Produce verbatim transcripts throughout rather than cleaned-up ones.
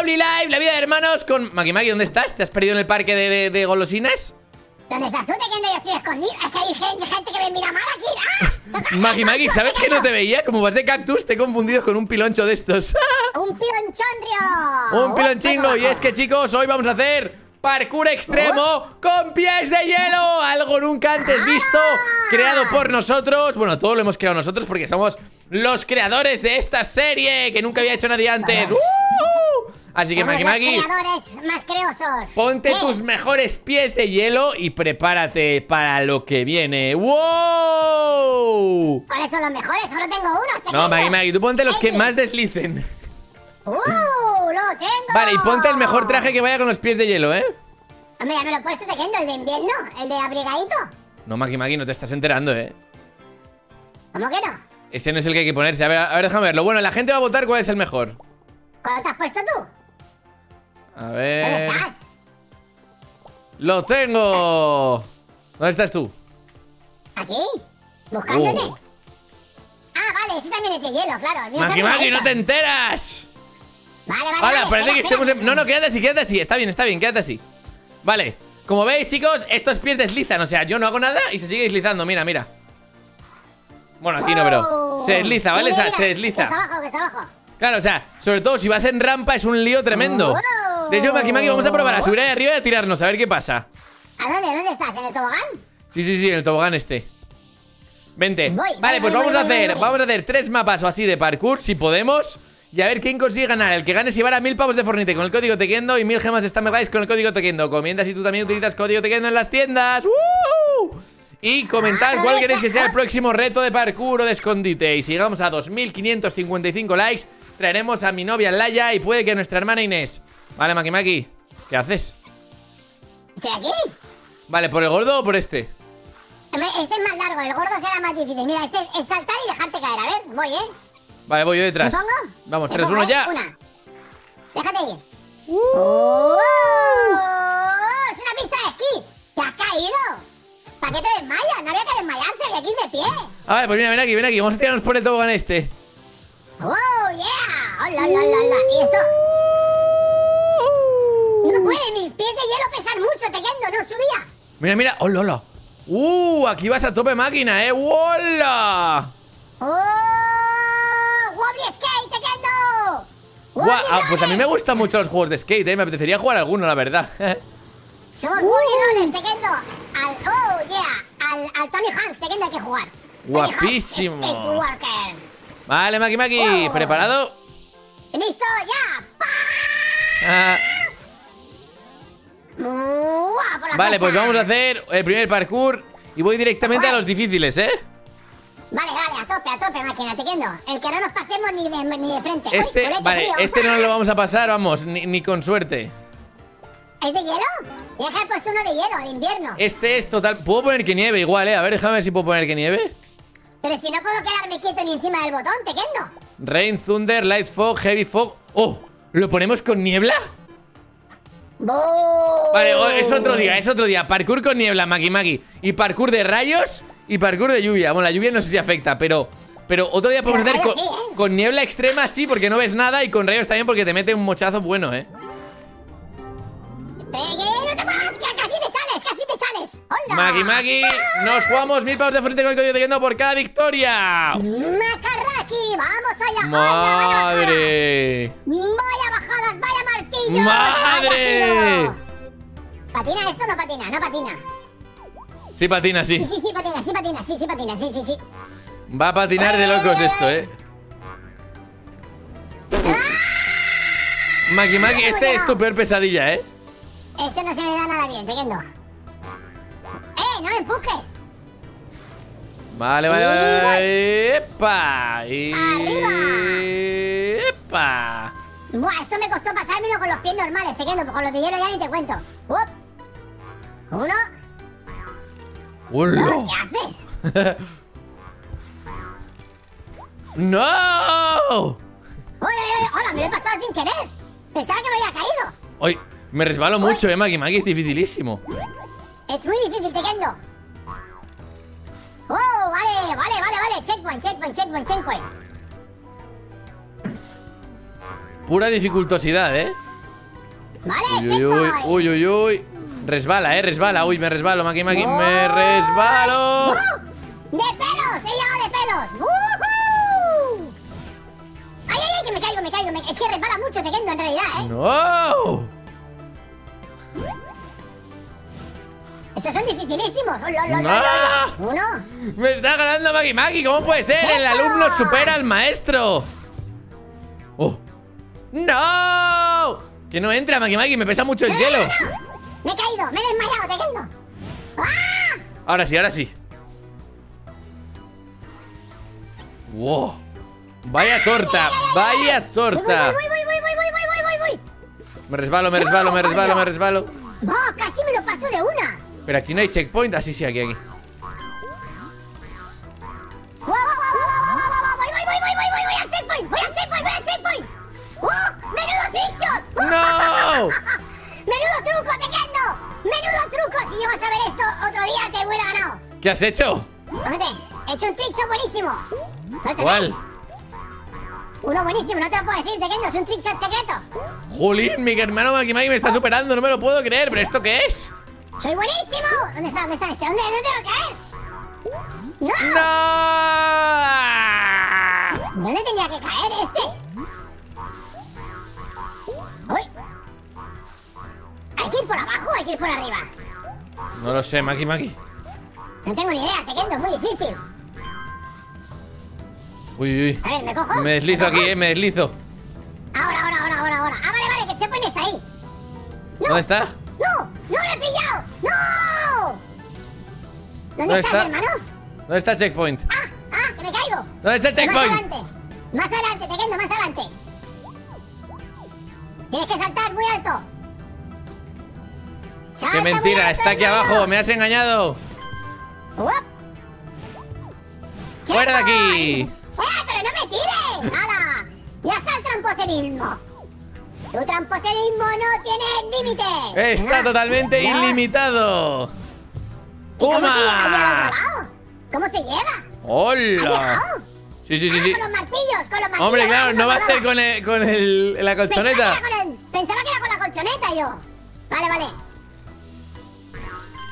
Wobbly Life, la vida de hermanos con... Magui, Magui, ¿dónde estás? ¿Te has perdido en el parque de, de, de golosinas? ¿Dónde estás tú? Tekendo, yo estoy escondido. Es que hay gente, gente que me mira mal aquí. ¡Ah! Magui, Magui, ¿sabes que no te veía? Como vas de cactus, te he confundido con un piloncho de estos. ¡Un pilonchondrio! ¡Un pilonchongo! Y es que, chicos, hoy vamos a hacer parkour extremo con pies de hielo. Algo nunca antes visto, creado por nosotros. Bueno, todo lo hemos creado nosotros porque somos los creadores de esta serie que nunca había hecho nadie antes. ¡Uh! Así que, Magui, Magui, más creosos, ponte ¿Qué? tus mejores pies de hielo y prepárate para lo que viene. ¡Wow! ¿Cuáles son los mejores? Solo tengo uno. No, Magui, Magui, tú ponte los que más deslicen. ¡Uh! ¡Lo tengo! Vale, y ponte el mejor traje que vaya con los pies de hielo, ¿eh? Mira, me lo he puesto tejiendo, el de invierno, el de abrigadito. No, Magui, Magui, no te estás enterando, ¿eh? ¿Cómo que no? Ese no es el que hay que ponerse. A ver, a ver, déjame verlo. Bueno, la gente va a votar cuál es el mejor. ¿Cuál te has puesto tú? A ver... ¿Dónde estás? ¡Lo tengo! ¿Dónde estás tú? Aquí, buscándote. Oh. Ah, vale, ese también es de hielo, claro. ¡Magui, Magui, no te enteras! Vale, vale, Ahora, vale, parece espera, que estemos en... No, no, quédate así, quédate así. Está bien, está bien, quédate así. Vale, como veis, chicos, estos pies deslizan. O sea, yo no hago nada y se sigue deslizando. Mira, mira. Bueno, aquí oh. no, pero... Se desliza, ¿vale? Mira, mira. Se desliza. Que está abajo, que está abajo. Claro, o sea, sobre todo si vas en rampa es un lío tremendo. De hecho, Magui, Magui, vamos a probar a subir ahí arriba y a tirarnos, a ver qué pasa. ¿A dónde? ¿Dónde estás? ¿En el tobogán? Sí, sí, sí, en el tobogán este. Vente. Voy, vale, voy, pues voy, vamos voy, a hacer, voy, voy. vamos a hacer tres mapas o así de parkour, si podemos. Y a ver quién consigue ganar. El que gane se llevará mil pavos de Fortnite con el código Tekendo y mil gemas de Stammerlies con el código Tekendo. Comenta si tú también utilizas código Tekendo en las tiendas. ¡Uh! Y comentad cuál queréis que sea el próximo reto de parkour o de escondite. Y si llegamos a dos mil quinientos cincuenta y cinco likes, traeremos a mi novia Laya y puede que nuestra hermana Inés. Vale, Magui, Magui, ¿qué haces? ¿Estoy aquí? Vale, ¿por el gordo o por este? Este es más largo, el gordo será más difícil. Mira, este es saltar y dejarte caer. A ver, voy, ¿eh? Vale, voy yo detrás. ¿Me pongo? Vamos, tres uno ya. Una. Déjate ir. Uh. Oh, es una pista de esquí. ¿Te has caído? ¿Para qué te desmayas? No había que desmayarse, había que ir de pie. A ver, pues mira, ven aquí, ven aquí. Vamos a tirarnos por el tobogán este. ¡Oh, yeah! ¡Hola, hola, hola! ¿Y esto? No puede, mis pies de hielo pesan mucho, Tekendo, no subía. Mira, mira, hola, hola. ¡Uh! Aquí vas a tope máquina, ¿eh? ¡Hola! ¡Oh! ¡Wobby Skate, Tekendo! Wow, ah, pues a mí me gustan mucho los juegos de skate, ¿eh? Me apetecería jugar alguno, la verdad. Somos muy buenos, Tekendo. Al, oh, yeah. Al, al Tony Hanks, Tekendo, hay que jugar. Guapísimo. Vale, Magui, Magui, oh. ¿preparado? Listo, ya. Ah. Uah, vale, pues vamos a hacer el primer parkour y voy directamente ¿Cuál? a los difíciles, ¿eh? Vale, vale, a tope, a tope, máquina, Tekendo. El que no nos pasemos ni de, ni de frente. Este, Uy, vale, frío. este no lo vamos a pasar, vamos, ni, ni con suerte. ¿Es de hielo? Deja el puesto uno de hielo, de invierno. Este es total... Puedo poner que nieve igual, eh. A ver, déjame ver si puedo poner que nieve. Pero si no puedo quedarme quieto ni encima del botón, Tekendo. Rain, Thunder, Light Fog, Heavy Fog. ¡Oh! ¿Lo ponemos con niebla? ¡Boo! Vale, es otro día, es otro día. Parkour con niebla, Magui, Magui. Y parkour de rayos y parkour de lluvia. Bueno, la lluvia no sé si afecta, pero... Pero otro día podemos hacer con, sí, ¿eh? con niebla extrema, sí, porque no ves nada. Y con rayos también porque te mete un mochazo bueno, eh. ¡No te muevas! ¡Casi te sales! ¡Casi te sales! ¡Hola! Magui, Magui, nos jugamos mil pavos de frente con el código Tekendo por cada victoria. ¡Macarraqui! ¡Vamos allá! ¡Madre! ¡Vaya bajadas! ¡Vaya martillo! ¡Madre! ¿Patina esto o no patina? No patina. Sí patina, sí. Sí, sí, sí patina, sí patina, sí, sí patina, sí, sí, sí. Va a patinar de locos esto, eh. Magui, Magui, este es tu peor pesadilla, eh. Este no se me da nada bien, Tekendo. ¡Eh, no me empujes! Vale, vale, vale, vale. ¡Epa! Y... ¡Arriba! ¡Epa! Buah, esto me costó pasármelo con los pies normales, Tekendo. Con los de hielo ya ni te cuento. ¡Up! Uno. ¡Hola! Dos, ¿qué haces? ¡No! ¡Oye, oye, hola! Me lo he pasado sin querer. Pensaba que me había caído. ¡Oye! Me resbalo mucho, eh, Magui, Magui, es dificilísimo. Es muy difícil, Tekendo. Oh, vale, vale, vale, vale. Checkpoint, checkpoint, checkpoint, checkpoint. Pura dificultosidad, eh. Vale, uy, uy, uy, uy, uy, uy. Resbala, eh, resbala. Uy, me resbalo, Magui, Magui. Oh. Me resbalo. Oh. De pelos, he llegado de pelos. Uh-huh. Ay, ay, ay, que me caigo, me caigo. Me... Es que resbala mucho, Tekendo, en realidad, eh. No. Estos son dificilísimos. Oh, lo, lo, no. Lo, lo, lo. Uno. Me está ganando Magui, Magui. ¿Cómo puede ser? ¡Cheto! El alumno supera al maestro. Oh. ¡No! Que no entra, Magui, Magui. Me pesa mucho el no, hielo. No, no, no. Me he caído, me he desmayado, Tekendo. ¡Ah! Ahora sí, ahora sí. Wow. Vaya ah, torta, mira, mira, vaya torta. Voy, voy, voy, voy, voy, voy, voy, voy, voy. Me resbalo, me resbalo, no, me resbalo, no. me resbalo. No, casi me lo paso de una. Pero aquí no hay checkpoint, así ah, sí, aquí, aquí. Wow, wow, wow, wow, wow, wow, voy, voy, voy, voy, voy, voy al checkpoint, voy al checkpoint, voy al checkpoint. ¡Oh! ¡Menudo trickshot! ¡Oh! ¡No! ¡Menudo truco, Tekendo! ¡Menudo truco! Si llevas a ver esto otro día, te hubiera ganado. ¿Qué has hecho? Fíjate, he hecho un trickshot buenísimo. ¿No te ¿Cuál? Ves? Uno buenísimo, no te lo puedo decir, Tekendo. Es un trickshot secreto. Jolín, mi hermano Magui Magui me está superando. No me lo puedo creer, ¿pero esto qué es? ¡Soy buenísimo! ¿Dónde está? ¿Dónde está este? ¿Dónde? ¿Dónde tengo que caer? ¡No! ¡No! ¿Dónde tenía que caer este? ¡Uy! ¿Hay que ir por abajo o hay que ir por arriba? No lo sé, Magui, Magui. No tengo ni idea, Tekendo, es muy difícil. Uy, uy. A ver, ¿me cojo? Me deslizo aquí, eh, me deslizo. Ahora, ahora, ahora, ahora, ahora. Ah, vale, vale, que el checkpoint está ahí. No. ¿Dónde está? ¡No! ¡No lo he pillado! ¡No! ¿Dónde, ¿Dónde estás, está? hermano? ¿Dónde está el checkpoint? ¡Ah! ¡Ah! ¡Que me caigo! ¿Dónde está el checkpoint? Más adelante, más adelante, Tekendo, más adelante. Tienes que saltar muy alto. ¡Qué mentira! ¡Está aquí abajo! ¡Me has engañado! ¡Fuera de aquí! ¡Eh! ¡Pero no me tires! ¡Nada! ¡Ya está el tramposerismo! ¡Tu tramposerismo no tiene límites! ¡Está totalmente ilimitado! ¡Toma! ¿Cómo se llega? ¡Hola! Sí, sí, sí, sí. Con los martillos, con los martillos. Hombre, claro, no va a ser con la colchoneta. Pensaba que era con la colchoneta yo. Vale, vale.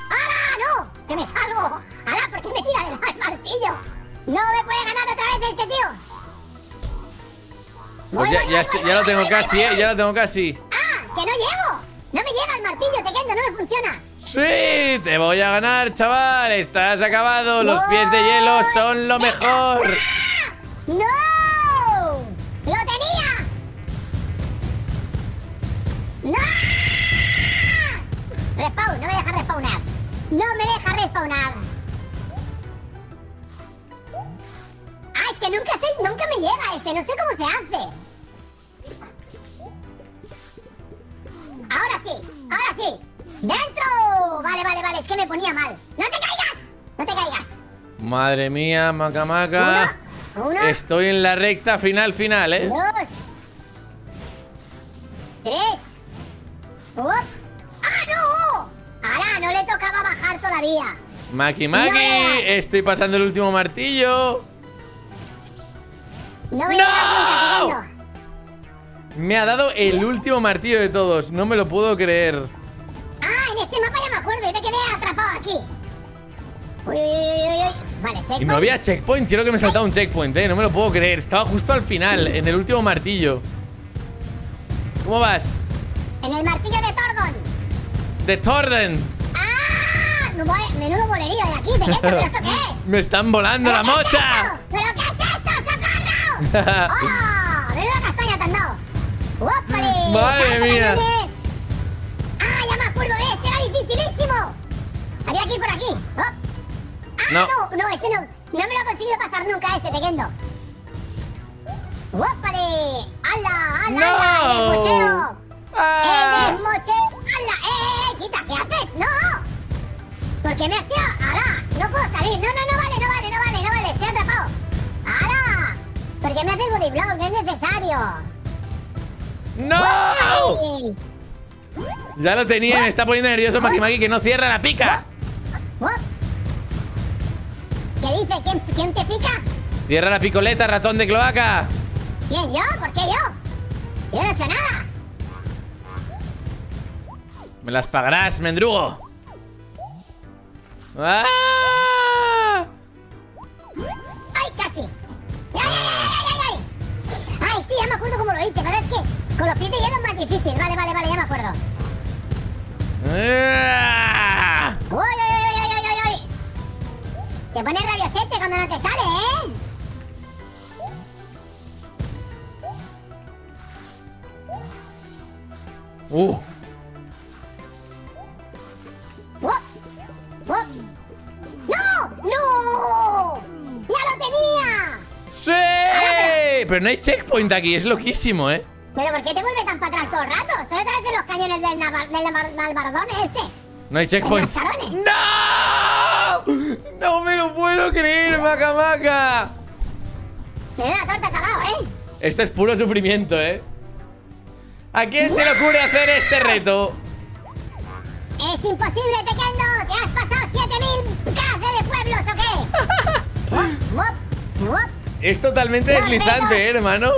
¡Hala! ¡No! ¡Que me salgo! ¡Hala! ¿Por qué me tira del martillo? ¡No me puede ganar otra vez este tío! Pues ya, voy, ya, voy, voy, ya voy, lo voy, tengo voy, casi, voy, ¿eh? Voy. Ya lo tengo casi. ¡Ah! ¡Que no llego! ¡No me llega el martillo, Tekendo! ¡No me funciona! ¡Sí! ¡Te voy a ganar, chaval! ¡Estás acabado! ¡Los no, pies de hielo son lo mejor! ¡No! ¡No! ¡Lo tenía! ¡No! ¡Respawn! ¡No me deja respawnar! No me deja respawnar. Ah, es que nunca sé, nunca me llega este. No sé cómo se hace. Ahora sí, ahora sí. ¡Dentro! Vale, vale, vale. Es que me ponía mal. ¡No te caigas! ¡No te caigas! Madre mía, maca, maca. Uno, uno, estoy en la recta final, final, ¿eh? Dos. Tres. ¡Op! ¡Ah, no! ¡Ahora! No le tocaba bajar todavía. Magui, Magui, no estoy pasando el último martillo. No, voy ¡No! a punta, me ha dado el último martillo de todos. No me lo puedo creer. Ah, en este mapa ya me acuerdo. Y me quedé atrapado aquí. Uy, uy, uy, uy. Vale, checkpoint. Y no había checkpoint. Creo que me he saltado un checkpoint, eh. No me lo puedo creer. Estaba justo al final, en el último martillo. ¿Cómo vas? En el martillo de Tordon. ¡De Torden! ¡Ah! No, menudo bolerío de aquí, Tekendo, ¿pero esto qué es? ¡Me están volando la mocha! ¿Pero qué es esto? ¡Socorro! ¡Oh! ¡Menuda castaña te han dado! ¡Wobbly! ¡Madre mía! ¡Ah! ¡Ya me acuerdo de este! ¡Era dificilísimo! Había que ir por aquí. ¡Oh! ¡Ah! No. no, no, este no. No me lo he conseguido pasar nunca este, Tekendo. ¡Wobbly! ¡Hala! ¡Hala! ¡No! ¡El mocheo! ¡Ah! ¡El desmocheo! ¿Qué haces? ¡No! ¿Por qué me has tirado? ¡Hala! ¡No puedo salir! ¡No, no, no vale, no vale, no vale, no vale! ¡Estoy atrapado! ¡Hala! ¿Por qué me haces body block? ¡No es necesario! ¡No! Ya lo tenía, me está poniendo nervioso Magui Magui que no cierra la pica. ¿Qué dice? ¿Quién, ¿Quién te pica? ¡Cierra la picoleta, ratón de cloaca! ¿Quién? ¿Yo? ¿Por qué yo? Yo no he hecho nada. Me las pagarás, mendrugo. ¡Ah! ¡Ay, casi! ¡Ay, ay, ay, ay, ay! ¡Ay, sí, ya me acuerdo cómo lo hice! Pero es que con los pies de hielo es más difícil. Vale, vale, vale, ya me acuerdo. ¡Ah! ¡Uy, uy, uy, uy, uy, uy! Te pones rabiosete cuando no te sale, ¿eh? ¡Uh! ¡Oh! ¡Oh! ¡No! ¡No! ¡Ya lo tenía! ¡Sí! Ver, pero... pero no hay checkpoint aquí, es loquísimo, ¿eh? ¿Pero por qué te vuelve tan para atrás todo el rato? Estoy detrás de los cañones del, naval, del naval, malvardón este. No hay checkpoint. ¡No! ¡No me lo puedo creer, maca maca! Me da una torta cagado, ¿eh? Esto es puro sufrimiento, ¿eh? ¿A quién se le ocurre hacer este reto? Es imposible, Tekendo. Te has pasado siete mil casas de pueblos, ¿o qué? Es totalmente los deslizante, retos, ¿eh, hermano?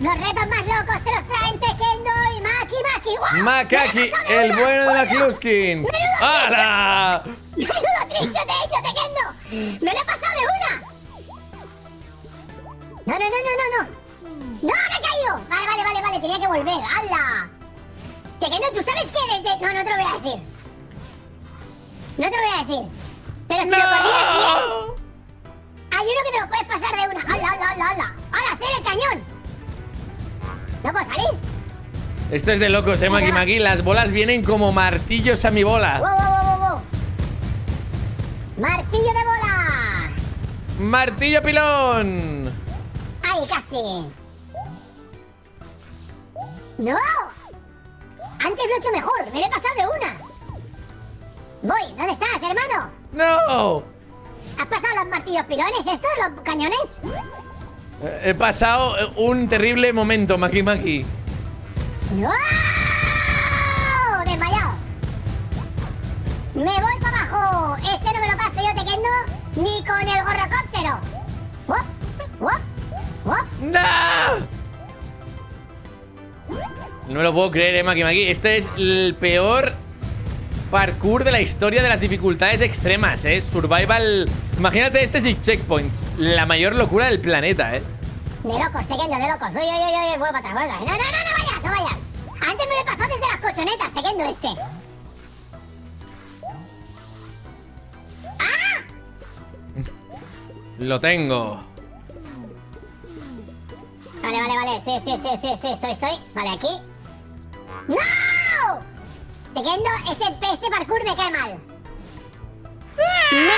Los retos más locos te los traen Tekendo y Maki Maki. ¡Oh! Makaki, el bueno de McLuskins. ¡Hala! ¡Menudo trincho te he hecho, Tekendo! ¡Me lo he pasado de una! No, no, no, no, no, no. ¡No, me he caído! Vale, vale, vale, vale, tenía que volver. ¡Hala! Tekendo, ¿tú sabes qué desde...? No, no te lo voy a decir. No te lo voy a decir. Pero si no lo corrías bien... Hay uno que te lo puedes pasar de una. ¡Hala, hala, hala, hala! ¡Hala, estoy en el cañón! ¿No puedo salir? Esto es de locos, eh, Maki Maki. Las bolas vienen como martillos a mi bola. ¡Wow, wow, wow, wow! ¡Martillo de bola! ¡Martillo pilón! ¡Ay, casi! ¡No! Antes lo he hecho mejor, me lo he pasado de una. Voy, ¿dónde estás, hermano? ¡No! ¿Has pasado los martillos pilones estos, los cañones? He pasado un terrible momento, Maki Maki. ¡No! Desmayado. Me voy para abajo. Este no me lo paso yo, Tekendo, ni con el gorrocóptero. ¡Wop! ¡Wop! ¡Wop! ¡No! No me lo puedo creer, eh, Maki Maki. Este es el peor parkour de la historia de las dificultades extremas, eh. Survival. Imagínate este sin checkpoints. La mayor locura del planeta, eh. De locos, Tekendo, de locos. Uy, uy, uy, uy, vuelvo para atrás, vuelvo atrás. No, no, no, no vayas, no vayas. Antes me lo he pasado desde las colchonetas, Tekendo, este. ¡Ah! Lo tengo. Vale, vale, vale. Estoy, estoy, estoy, estoy, estoy, estoy, estoy. Vale, aquí. ¡No! Tekendo, este, este parkour me cae mal. ¡Me cae mal!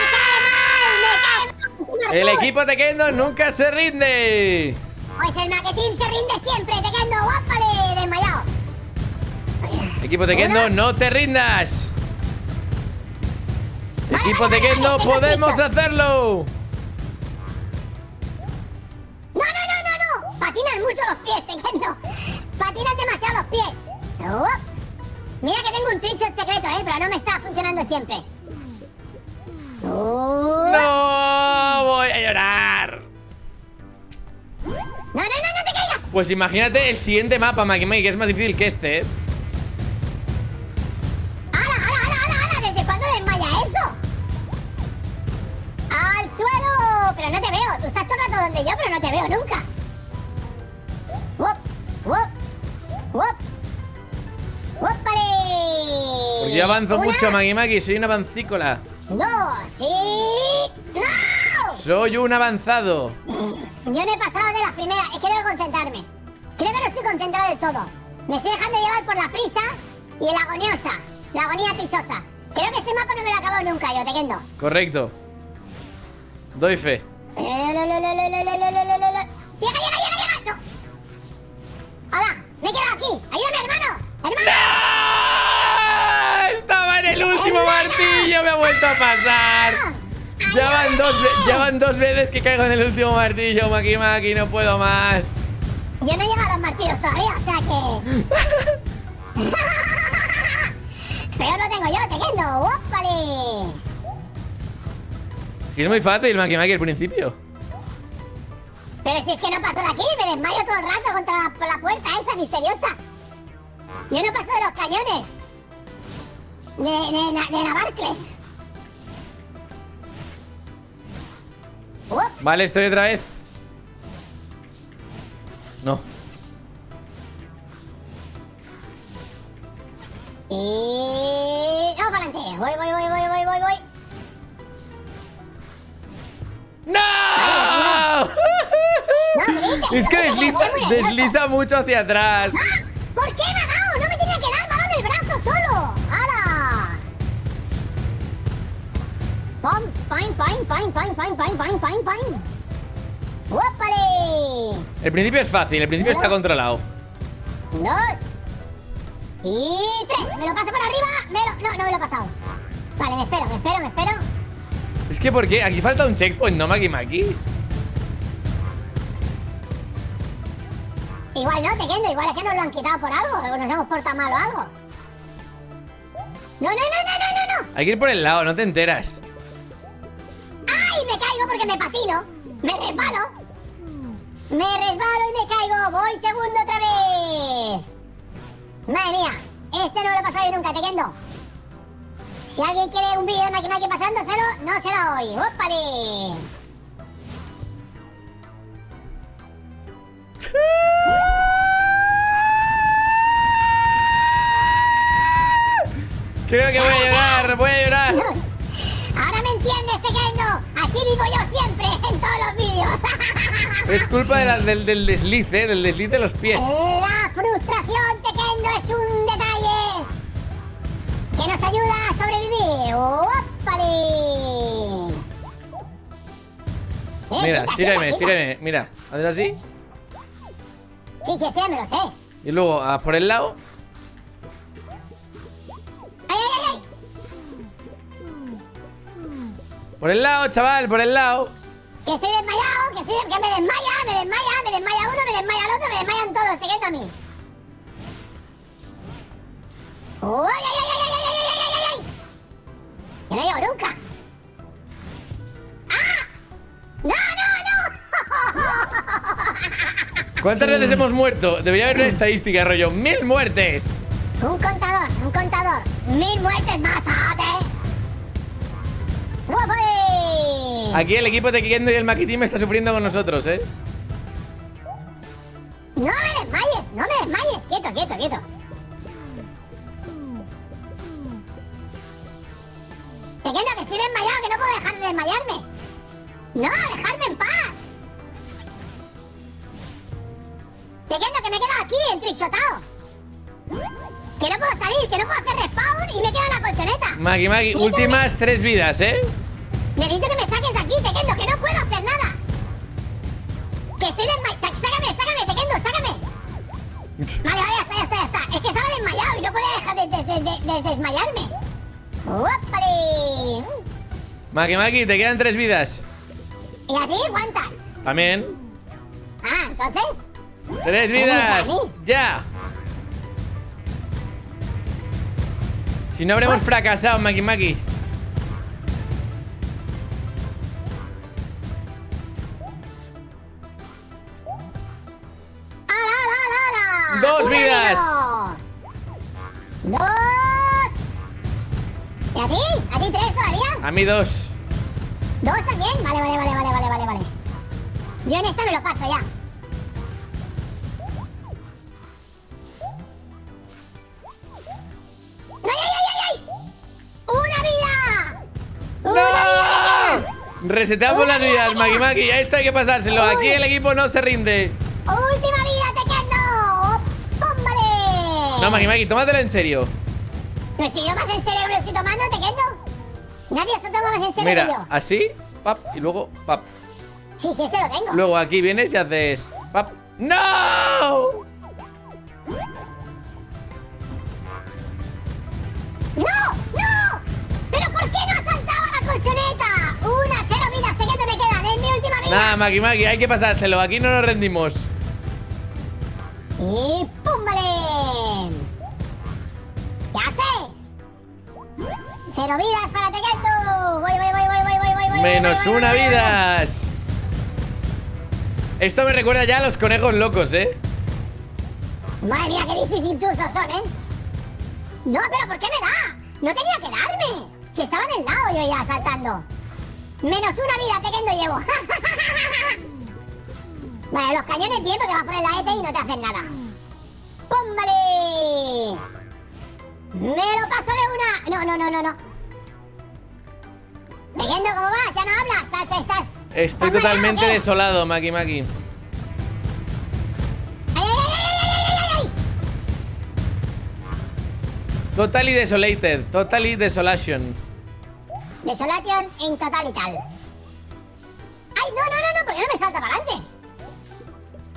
¡Me cae mal! El equipo Tekendo nunca se rinde. Pues el Maquetín se rinde siempre, Tekendo. ¡Guápale! Desmayado. Equipo Tekendo, ¿Uno? no te rindas. Vale, equipo vale, Tekendo, vale, podemos te hacerlo. ¡No, no, no, no, no! Patinan mucho los pies, Tekendo. Patinan demasiado los pies. Oh. Mira que tengo un trickshot secreto, eh, pero no me está funcionando siempre. Oh. No voy a llorar. No, no, no, no te caigas. Pues imagínate el siguiente mapa, Maki Maki, que es más difícil que este, eh. ¡Hala, hala, hala, hala, hala! ¿Desde cuándo desmaya eso? ¡Al suelo! Pero no te veo. Tú estás todo el rato donde yo, pero no te veo nunca. ¡Wop! ¡Wop! ¡Wop! Porque yo avanzo Una. mucho, Maki Maki, soy una avancícola. No, sí. ¡No! Soy un avanzado. Yo no he pasado de las primeras, es que debo concentrarme. Creo que no estoy concentrado del todo. Me estoy dejando llevar por la prisa y el agoniosa, la agonía pisosa. Creo que este mapa no me lo he acabado nunca yo, Tekendo. Correcto. Doy fe. Llega, llega, llega, llega. No. Hola, me he quedado aquí. Ayúdame, hermano. ¡No! Estaba en el último martillo, me ha vuelto a pasar. Ya van dos, ya van dos veces que caigo en el último martillo, Maki Maki, no puedo más. Yo no he llegado a los martillos todavía, o sea que... Peor lo tengo yo, Tekendo. ¡Ópale! Si es muy fácil, Maki Maki, al principio. Pero si es que no paso de aquí, me desmayo todo el rato contra la, la puerta esa misteriosa. Yo no paso de los cañones. de, de, de la Barclays. Vale, estoy otra vez. No. Y... vamos para adelante. Voy, voy, voy, voy, voy, voy, voy. ¡No! Es que desliza, desliza mucho hacia atrás. ¿Por qué me ha dado? No me tenía que dar balón el brazo solo. ¡Hala! ¡Pum! ¡Pum! ¡Pum! ¡Pum! ¡Pum! ¡Pum! ¡Pum! ¡Pum! ¡Pum! ¡Uépale! El principio es fácil, el principio está controlado. Dos. Y tres, me lo paso por arriba. Me lo... No, no me lo he pasado. Vale, me espero, me espero, me espero. Es que porque aquí falta un checkpoint, ¿no, Magui Magui? Igual no, Tekendo, igual es que nos lo han quitado por algo, o nos hemos portado mal o algo. No, no, no, no, no, no, no. Hay que ir por el lado, no te enteras. ¡Ay! Me caigo porque me patino. Me resbalo. Me resbalo y me caigo. Voy segundo otra vez. Madre mía, este no lo he pasado yo nunca, Tekendo. Si alguien quiere un vídeo de Magui Magui pasándoselo, no se lo doy. ¡Ópale! Creo que voy a llorar, voy a llorar. Ahora me entiendes, Tekendo. Así vivo yo siempre, en todos los vídeos. Es culpa de la, del, del desliz, ¿eh? Del desliz de los pies. La frustración, Tekendo. Es un detalle que nos ayuda a sobrevivir. ¡Opale! Eh, mira, quita, síreme, quita, síreme. Quita. Mira, ¿haces así? Sí, sí, sí, me lo sé. Y luego, a por el lado. ¡Ay, ay, ay! Por el lado, chaval, por el lado. Que estoy desmayado, que, estoy, que me desmaya, me desmaya, me desmaya uno, me desmaya el otro, me desmayan todos, te quedo a mí. ¡Uy, ay, ay, ay, ay, ay, ay, ay, ay! ¡Que no llego nunca! ¡Ah! ¡No, no, no! ¿Cuántas veces hemos muerto? Debería haber una estadística, rollo. ¡Mil muertes! Un contador, un contador. ¡Mil muertes más tarde! Aquí el equipo de Tekendo y el Magui Team está sufriendo con nosotros, ¿eh? ¡No me desmayes! ¡No me desmayes! ¡Quieto, quieto, quieto! Tekendo, que estoy desmayado, que no puedo dejar de desmayarme. No, dejadme en paz. Tekendo, que me he quedado aquí, entrichotado. Que no puedo salir, que no puedo hacer respawn y me quedo en la colchoneta. Magui Magui, últimas que... tres vidas, ¿eh? Necesito que me saques de aquí, Tekendo, que no puedo hacer nada. Que estoy desmayado. Sácame, sácame, Tekendo, sácame. Vale, vale, ya está, ya está, ya está. Es que estaba desmayado y no podía dejar de, de, de, de, de desmayarme. ¡Uapale! Magui Magui, te quedan tres vidas. ¿Y a ti cuántas? También. Ah, entonces. ¡Tres vidas! ¡Ya! Si no habremos fracasado, Magui Magui. ¡Ala, ala, ala! ¡Dos vidas! ¡Dos! ¿Y a ti? ¿A ti tres todavía? A mí dos. ¿Dos también? Vale, vale, vale, vale, vale, vale. Yo en esta me lo paso ya. ¡Ay, ay, ay, ay! ¡Una vida! ¡Una ¡No! vida! Reseteamos las vidas, Magui Magui. Ya esto hay que pasárselo. Uy. Aquí el equipo no se rinde. ¡Última vida, Tekendo! ¡Pómbale! No, Magui Magui, tómatelo en serio. Pero si yo más en serio lo estoy tomando, Tekendo. Nadie se toma más en serio. Mira, que yo. Así, pap, y luego pap. Sí, sí, este lo tengo. Luego aquí vienes y haces pap. ¡No! ¡No! ¡No! ¿Pero por qué no saltaba la colchoneta? Una, cero vidas, Tekendo, me quedan. Es mi última vida. Nah, Magui Magui, hay que pasárselo. Aquí no nos rendimos. Y pum, vale. ¿Qué haces? Cero vidas para Tekendo. Voy, voy, voy, voy, voy, voy, voy. Menos voy, voy, una voy, vidas. Esto me recuerda ya a los conejos locos, ¿eh? Madre mía, qué difícil tus son, ¿eh? No, pero ¿por qué me da? ¡No tenía que darme! Si estaba en el lado yo ya saltando. Menos una vida, Tekendo, llevo. Vale, los cañones bien porque vas por el A E T y no te hacen nada. ¡Pómbale! ¡Me lo paso de una! No, no, no, no, no. Tekendo, ¿cómo vas? Ya no hablas. Estás, estás... Estoy estás totalmente mal, desolado, Maki Maki. Totally desolated, totally desolation. Desolation en total y tal. Ay, no, no, no, no, porque no me salta para adelante.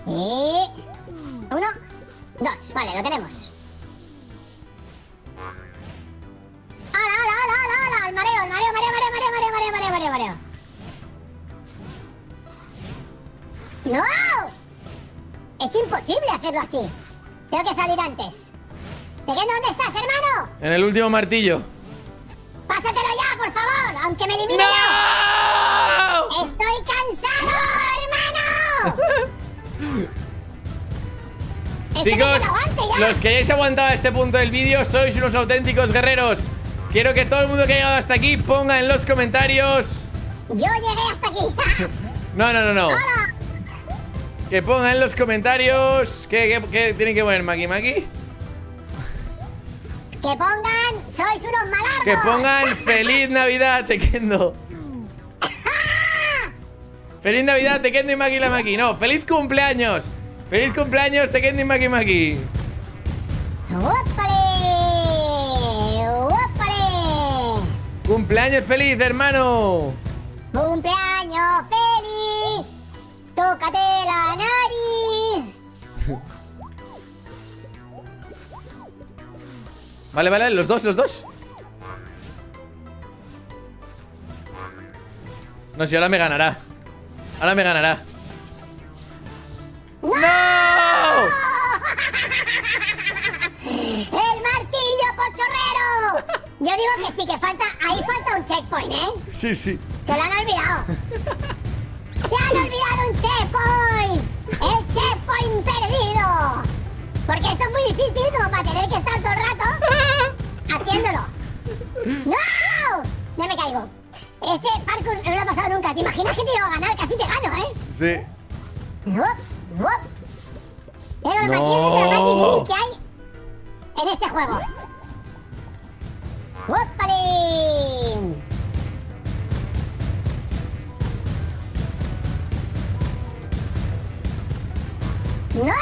Y... uno, dos, vale, lo tenemos. ¡Hala, hala, hala, hala, hala! El mareo, el mareo, mareo, mareo, mareo, mareo, mareo, mareo, mareo. ¡No! Es imposible hacerlo así. Tengo que salir antes. Tekendo, ¿dónde estás, hermano? En el último martillo. Pásatelo ya, por favor, aunque me elimine. ¡No! Estoy cansado, hermano. Chicos, que los que hayáis aguantado a este punto del vídeo, sois unos auténticos guerreros. Quiero que todo el mundo que ha llegado hasta aquí ponga en los comentarios: yo llegué hasta aquí. No, no, no, no. Hola. Que ponga en los comentarios. ¿Qué, qué, qué tienen que poner, Maki Maki? Que pongan, sois unos malardos. Que pongan feliz Navidad, Tekendo. Feliz Navidad, Tekendo y Maki la Maki. No, feliz cumpleaños. Feliz cumpleaños, Tekendo y Maki Maki. ¡Opale! ¡Opale! Cumpleaños feliz, hermano. Cumpleaños feliz. Tócate la nariz. Vale, vale, los dos, los dos. No, si ahora me ganará. Ahora me ganará. ¡No! ¡El martillo pochorrero! Yo digo que sí, que falta... ahí falta un checkpoint, ¿eh? Sí, sí. Se lo han olvidado. Se han olvidado un checkpoint. El checkpoint perdido. Porque esto es muy difícil como para tener que estar todo el rato haciéndolo. ¡No! Ya me caigo. Este parkour no lo ha pasado nunca. ¿Te imaginas que te iba a ganar? Casi te gano, ¿eh? Sí. ¡Wop! ¡Wop! Pero el martillo es el más difícil que hay en este juego. ¡Wopalín! ¡No!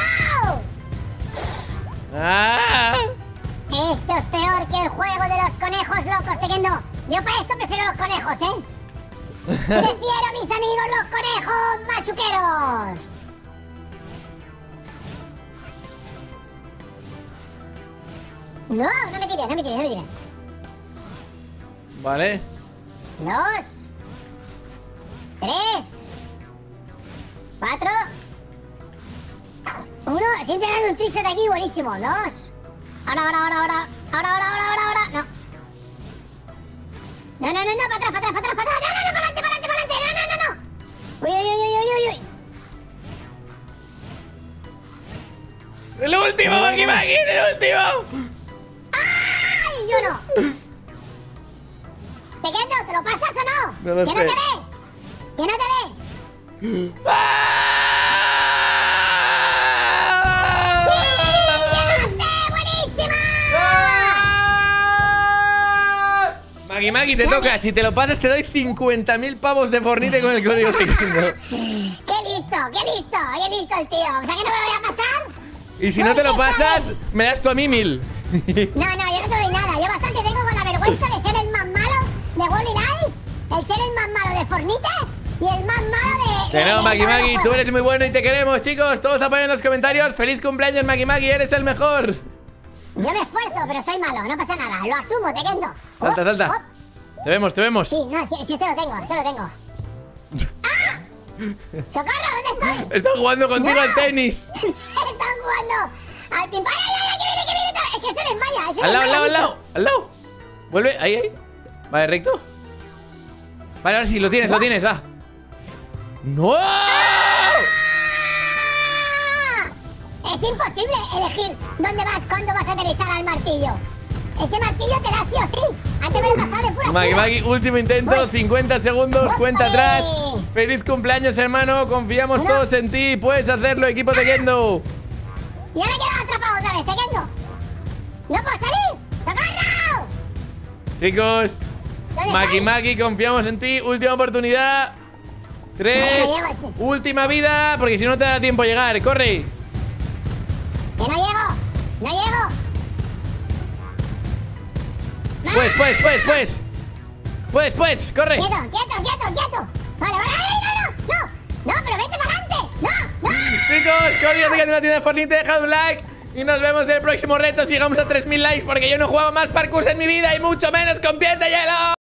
Ah. Esto es peor que el juego de los conejos locos, Tekendo. Yo para esto prefiero los conejos, ¿eh? Prefiero, mis amigos, los conejos machuqueros. No, no me tires, no me tires, no me tires. Vale. Dos. Tres. Cuatro. Uno, estoy entregando un trickshot aquí, buenísimo. Dos. Ahora, ahora, ahora, ahora. Ahora, ahora, ahora, ahora, ahora. No. No, no, no, no, para atrás, para atrás, para atrás, para atrás. No, no, no, para adelante, para adelante, para adelante. No, no, no, no. Uy, uy, uy, uy, uy, uy. ¡El último, Maki Maki! ¡El último! ¡Ay! Yo no. Tekendo, ¿te lo pasas o no? No lo sé. ¡Que no te ve! ¡Que no te ve! ¡Ah! Maki Maki, te no toca, me... si te lo pasas te doy cincuenta mil pavos de Fortnite con el código Tekendo. ¡Qué listo, qué listo, qué listo el tío! O sea que no me lo voy a pasar. Y si no te lo pasas, soy... me das tú a mí mil. No, no, yo no te doy nada. Yo bastante tengo con la vergüenza de ser el más malo de Wobbly Life, el ser el más malo de Fortnite y el más malo de... Que no, Maki Maki, tú eres muy bueno y te queremos, chicos. Todos a poner en los comentarios, feliz cumpleaños, Maki Maki, eres el mejor. Yo me esfuerzo, pero soy malo, no pasa nada. Lo asumo, Tekendo. Salta, salta. Op, op. Te vemos, te vemos. Sí, no, sí, sí, este lo tengo, este lo tengo. ¡Ah! ¡Socorro! ¿Dónde estoy? Están jugando contigo no. al tenis. Están jugando al ping pong. ¡Ay, ay, ay! ¡Que viene, que viene! Es que se desmaya. Se al lado, al lado, al lado, al lado. Vuelve, ahí, ahí. Vale, recto. Vale, ahora sí, lo tienes, ¿va? Lo tienes, va. ¡No! ¡Ah! Es imposible elegir dónde vas, cuándo vas a aterrizar al martillo. Ese martillo te da sí o sí. Antes me lo he pasado de pura. Magui, Magui, último intento. Voy. cincuenta segundos. Voy. Cuenta atrás. Feliz cumpleaños, hermano. Confiamos no. todos en ti. Puedes hacerlo, equipo Tekendo. Y ahora quedas atrapado otra vez, Tekendo. No puedo salir. ¡Socorro! Chicos, Magui, Magui, confiamos en ti. Última oportunidad. Tres. Última vida. Porque si no, te dará tiempo a llegar. Corre. Que no llego. No llego. Pues, pues, pues, pues. Pues, pues, corre. Quieto, quieto, quieto, quieto. Vale, vale, no, no, no. No, pero vete para adelante. No, no. Chicos, corre, te quedas en una tienda de Fortnite, dejad un like. Y nos vemos en el próximo reto. Sigamos a tres mil likes porque yo no juego más parkour en mi vida y mucho menos con pies de hielo.